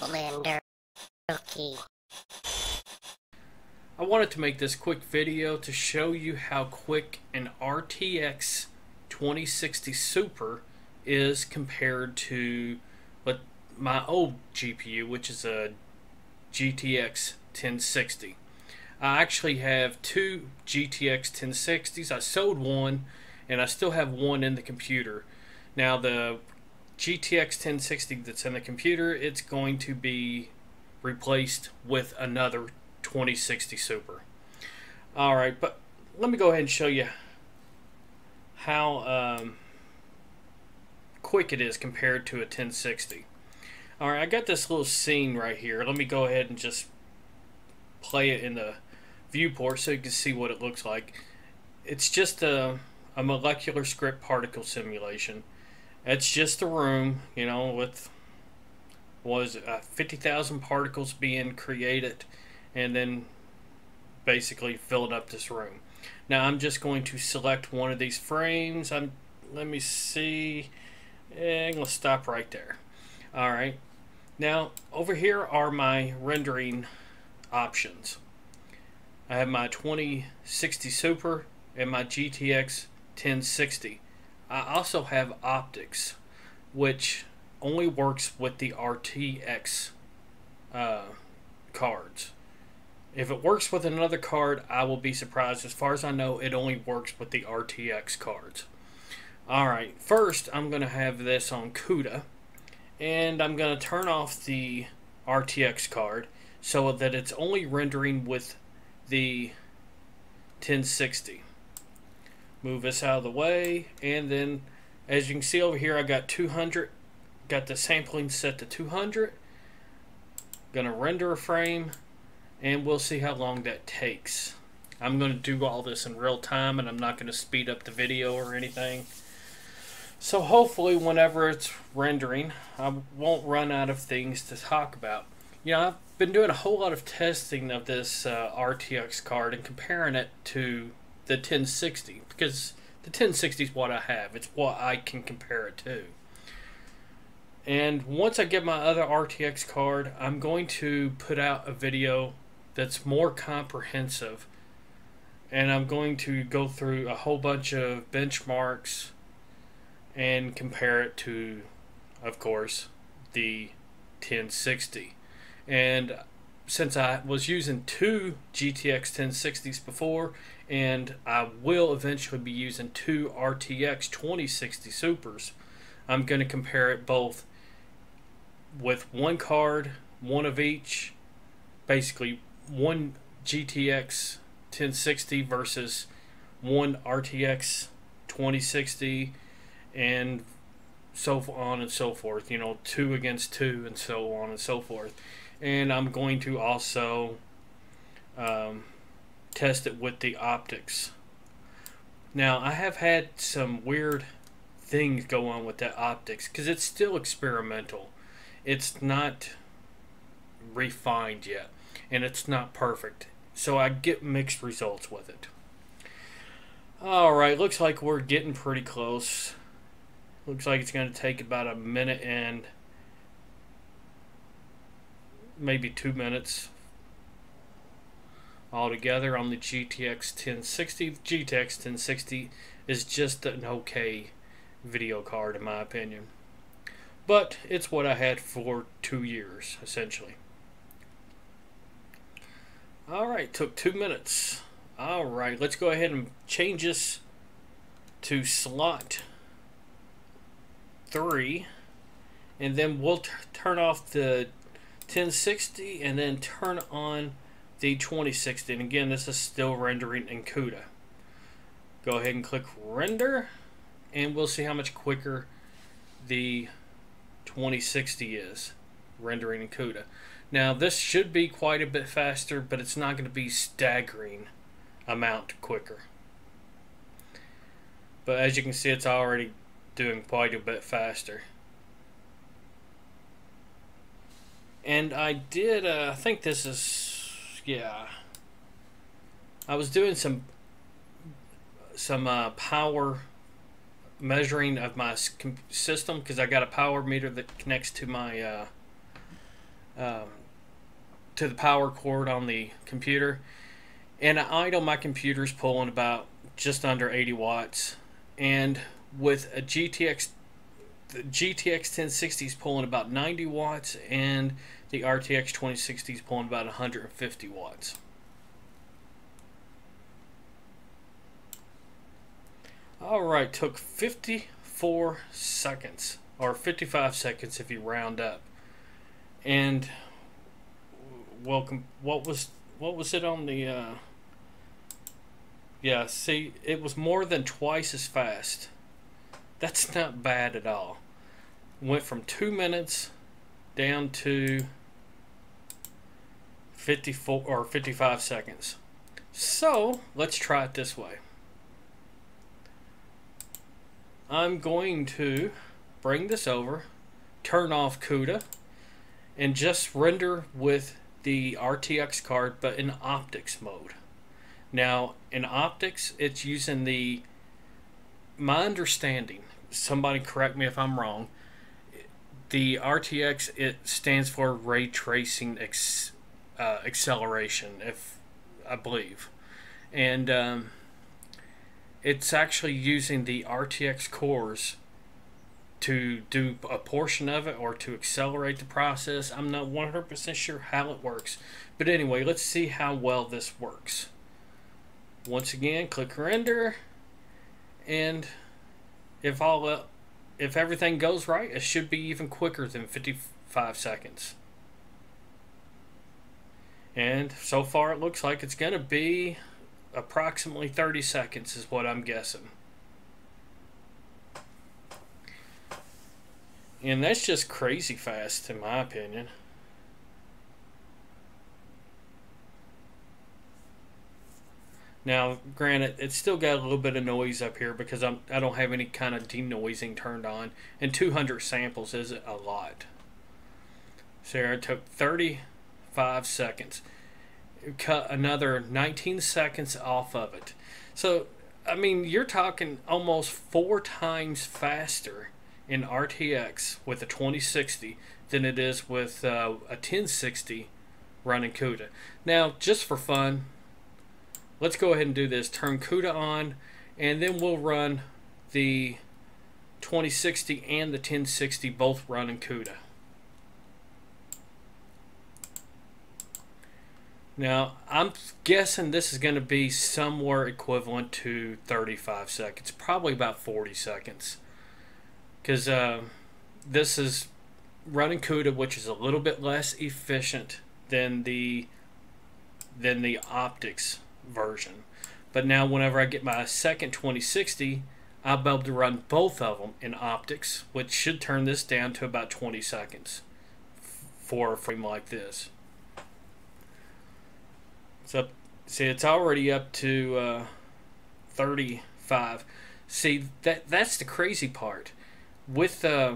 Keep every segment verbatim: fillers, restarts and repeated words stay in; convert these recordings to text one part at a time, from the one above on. Blender cookie. I wanted to make this quick video to show you how quick an R T X twenty sixty Super is compared to but my old G P U, which is a G T X ten sixty. I actually have two G T X ten sixties. I sold one and I still have one in the computer. Now the G T X ten sixty that's in the computer, it's going to be replaced with another twenty sixty Super. Alright, but let me go ahead and show you how um, quick it is compared to a ten sixty. Alright, I got this little scene right here. Let me go ahead and just play it in the viewport so you can see what it looks like. It's just a, a molecular script particle simulation. It's just a room, you know, with was uh, fifty thousand particles being created, and then basically filled up this room. Now I'm just going to select one of these frames. I'm let me see, and let's stop right there. All right, now over here are my rendering options. I have my twenty sixty Super and my G T X ten sixty. I also have OptiX, which only works with the R T X uh, cards. If it works with another card, I will be surprised. As far as I know, it only works with the R T X cards. Alright, first I'm going to have this on CUDA, and I'm going to turn off the R T X card so that it's only rendering with the ten sixty. Move this out of the way, and then as you can see over here, I got two hundred, got the sampling set to two hundred. Gonna render a frame, and we'll see how long that takes. I'm going to do all this in real time, and I'm not going to speed up the video or anything. So hopefully whenever it's rendering, I won't run out of things to talk about. You know, I've been doing a whole lot of testing of this uh, R T X card and comparing it to the ten sixty, because the ten sixty is what I have. It's what I can compare it to. And once I get my other R T X card, I'm going to put out a video that's more comprehensive, and I'm going to go through a whole bunch of benchmarks and compare it to, of course, the ten sixty. And since I was using two G T X ten sixties before, and I will eventually be using two R T X twenty sixty Supers, I'm going to compare it both with one card, one of each, basically one G T X ten sixty versus one R T X twenty sixty, and so on and so forth, you know, two against two and so on and so forth. And I'm going to also um, test it with the OptiX. Now I have had some weird things go on with that OptiX because it's still experimental. It's not refined yet, and it's not perfect, so I get mixed results with it. Alright, looks like we're getting pretty close. Looks like it's going to take about a minute and maybe two minutes altogether on the G T X ten sixty. G T X ten sixty is just an okay video card in my opinion, but it's what I had for two years essentially. Alright, took two minutes. Alright, let's go ahead and change this to slot three, and then we'll turn off the ten sixty and then turn on the twenty sixty. And again, this is still rendering in CUDA. Go ahead and click render, and we'll see how much quicker the twenty sixty is rendering in CUDA. Now this should be quite a bit faster, but it's not going to be staggering amount quicker. But as you can see, it's already doing quite a bit faster. And I did, uh, I think this is, yeah, I was doing some some uh, power measuring of my system, because I got a power meter that connects to my uh, um, to the power cord on the computer. And at idle, my computer's pulling about just under eighty watts, and with a G T X, the G T X ten sixty is pulling about ninety watts, and the R T X twenty sixty is pulling about one hundred fifty watts. All right, took fifty-four seconds, or fifty-five seconds if you round up. And welcome. What was what was it on the? Uh, yeah, see, it was more than twice as fast. That's not bad at all. Went from two minutes down to fifty-four or fifty-five seconds. So let's try it this way. I'm going to bring this over, turn off CUDA, and just render with the R T X card, but in optics mode. Now, in optics, it's using the, my understanding, somebody correct me if I'm wrong, the R T X, it stands for ray tracing ex, uh, acceleration, if I believe. And, um, it's actually using the R T X cores to do a portion of it, or to accelerate the process. I'm not one hundred percent sure how it works, but anyway, let's see how well this works. Once again, click render, and if all uh, if everything goes right, it should be even quicker than fifty-five seconds. And so far it looks like it's gonna be approximately thirty seconds is what I'm guessing. And that's just crazy fast in my opinion. Now granted, it's still got a little bit of noise up here because I'm, I don't have any kind of denoising turned on, and two hundred samples isn't a lot. So it took thirty-five seconds. Cut another nineteen seconds off of it. So I mean, you're talking almost four times faster in R T X with a twenty sixty than it is with uh, a ten sixty running CUDA. Now just for fun, let's go ahead and do this. Turn CUDA on, and then we'll run the twenty sixty and the ten sixty both running CUDA. Now, I'm guessing this is going to be somewhere equivalent to thirty-five seconds, probably about forty seconds. Because uh, this is running CUDA, which is a little bit less efficient than the, than the optics version. But now whenever I get my second twenty sixty, I'll be able to run both of them in optics, which should turn this down to about twenty seconds for a frame like this. So, see, it's already up to uh, thirty-five. See, that that's the crazy part. With uh,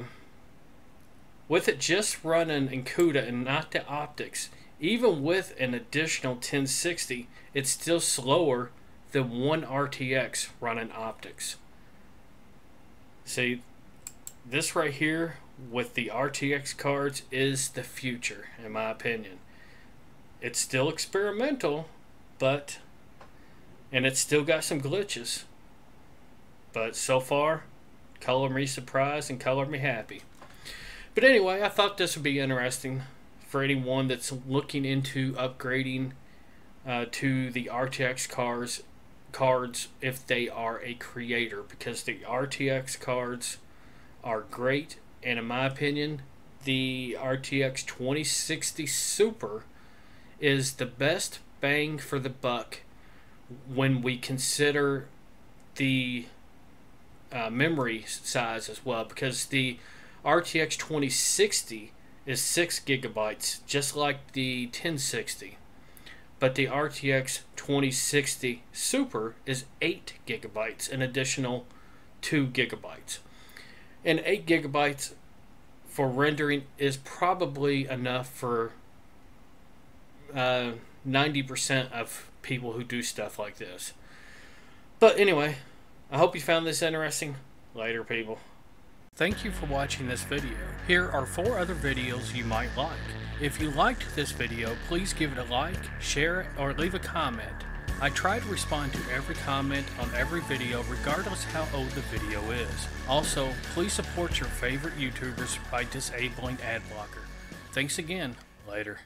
with it just running in CUDA and not the optics, even with an additional ten sixty, it's still slower than one R T X running optics. See, this right here with the R T X cards is the future, in my opinion. It's still experimental, but, and it's still got some glitches, but so far, color me surprised and color me happy. But anyway, I thought this would be interesting for anyone that's looking into upgrading uh, to the R T X cards, cards if they are a creator, because the R T X cards are great, and in my opinion, the R T X twenty sixty Super is the best bang for the buck when we consider the uh, memory size as well, because the R T X twenty sixty is six gigabytes just like the ten sixty, but the R T X twenty sixty Super is eight gigabytes, an additional two gigabytes, and eight gigabytes for rendering is probably enough for ninety percent uh, of people who do stuff like this. But anyway, I hope you found this interesting. Later, people. Thank you for watching this video. Here are four other videos you might like. If you liked this video, please give it a like, share it, or leave a comment. I try to respond to every comment on every video regardless how old the video is. Also, please support your favorite YouTubers by disabling ad blocker. Thanks again. Later.